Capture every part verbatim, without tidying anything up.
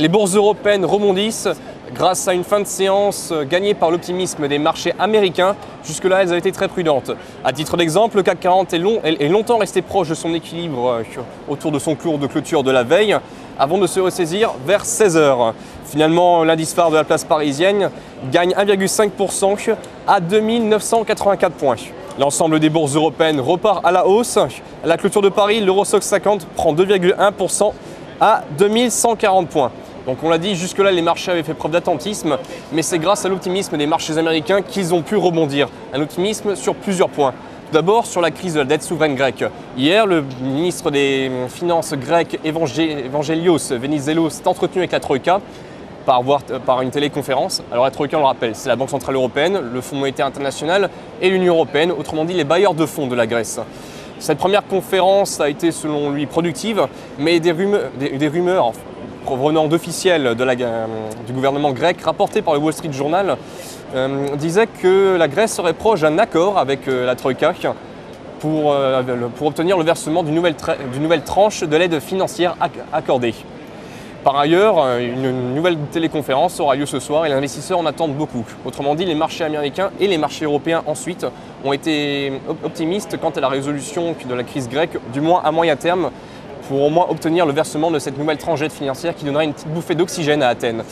Les bourses européennes rebondissent grâce à une fin de séance gagnée par l'optimisme des marchés américains. Jusque-là, elles avaient été très prudentes. À titre d'exemple, le CAC quarante est, long, est longtemps resté proche de son équilibre autour de son cours de clôture de la veille, avant de se ressaisir vers seize heures. Finalement, l'indice phare de la place parisienne gagne un virgule cinq pour cent à deux mille neuf cent quatre-vingt-quatre points. L'ensemble des bourses européennes repart à la hausse. À la clôture de Paris, l'Eurostoxx cinquante prend deux virgule un pour cent à deux mille cent quarante points. Donc on l'a dit, jusque-là, les marchés avaient fait preuve d'attentisme, mais c'est grâce à l'optimisme des marchés américains qu'ils ont pu rebondir. Un optimisme sur plusieurs points. Tout d'abord, sur la crise de la dette souveraine grecque. Hier, le ministre des Finances grec, Evangélios Venizelos, s'est entretenu avec la Troïka par, par une téléconférence. Alors la Troïka, on le rappelle, c'est la Banque Centrale Européenne, le Fonds Monétaire International et l'Union Européenne, autrement dit les bailleurs de fonds de la Grèce. Cette première conférence a été, selon lui, productive, mais des rumeurs, des, des rumeurs provenant d'officiels de la, euh, du gouvernement grec, rapportées par le Wall Street Journal, euh, disaient que la Grèce serait proche d'un accord avec euh, la Troïka pour, euh, pour obtenir le versement d'une nouvelle, d'une nouvelle tranche de l'aide financière acc accordée. Par ailleurs, une nouvelle téléconférence aura lieu ce soir et les investisseurs en attendent beaucoup. Autrement dit, les marchés américains et les marchés européens ensuite ont été optimistes quant à la résolution de la crise grecque, du moins à moyen terme, pour au moins obtenir le versement de cette nouvelle tranche d'aide financière qui donnera une petite bouffée d'oxygène à Athènes.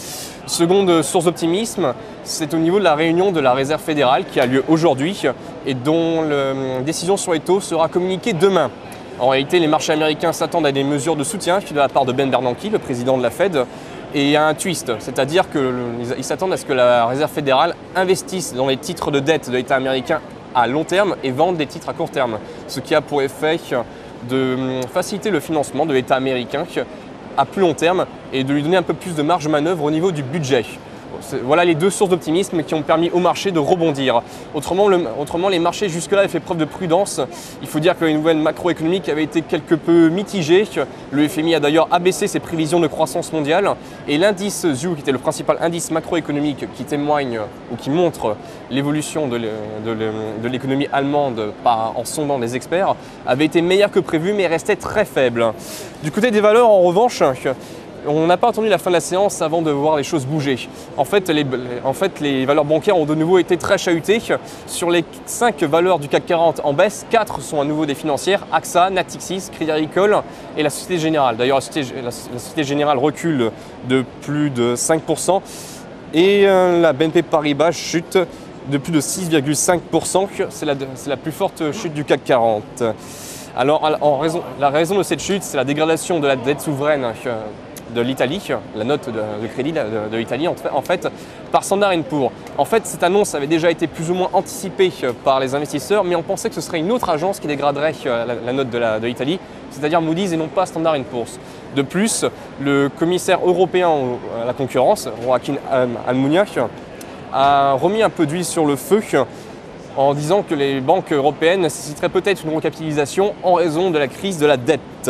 Seconde source d'optimisme, c'est au niveau de la réunion de la Réserve fédérale qui a lieu aujourd'hui et dont la décision sur les taux sera communiquée demain. En réalité, les marchés américains s'attendent à des mesures de soutien de la part de Ben Bernanke, le président de la Fed, et à un twist, c'est-à-dire qu'ils s'attendent à ce que la Réserve fédérale investisse dans les titres de dette de l'État américain à long terme et vende des titres à court terme, ce qui a pour effet de faciliter le financement de l'État américain à plus long terme et de lui donner un peu plus de marge de manœuvre au niveau du budget. Voilà les deux sources d'optimisme qui ont permis au marché de rebondir. Autrement, le, autrement les marchés jusque-là avaient fait preuve de prudence. Il faut dire que les nouvelles macroéconomiques avaient été quelque peu mitigées. Le F M I a d'ailleurs abaissé ses prévisions de croissance mondiale. Et l'indice Z E W, qui était le principal indice macroéconomique qui témoigne ou qui montre l'évolution de l'économie allemande par, en sondant les experts, avait été meilleur que prévu mais restait très faible. Du côté des valeurs, en revanche, on n'a pas attendu la fin de la séance avant de voir les choses bouger. En fait, les, en fait, les valeurs bancaires ont de nouveau été très chahutées. Sur les cinq valeurs du CAC quarante en baisse, quatre sont à nouveau des financières: AXA, Natixis, Crédit Agricole et la Société Générale. D'ailleurs, la, la, la Société Générale recule de plus de cinq pour cent et euh, la B N P Paribas chute de plus de six virgule cinq pour cent. C'est la, la plus forte chute du CAC quarante. Alors, en raison, la raison de cette chute, c'est la dégradation de la dette souveraine euh, de l'Italie, la note de, de crédit de, de l'Italie en, en fait, par Standard and Poor's. En fait, cette annonce avait déjà été plus ou moins anticipée par les investisseurs, mais on pensait que ce serait une autre agence qui dégraderait la, la note de l'Italie, c'est-à-dire Moody's et non pas Standard and Poor's. De plus, le commissaire européen à la concurrence, Joachim Almunia, a remis un peu d'huile sur le feu en disant que les banques européennes nécessiteraient peut-être une recapitalisation en raison de la crise de la dette.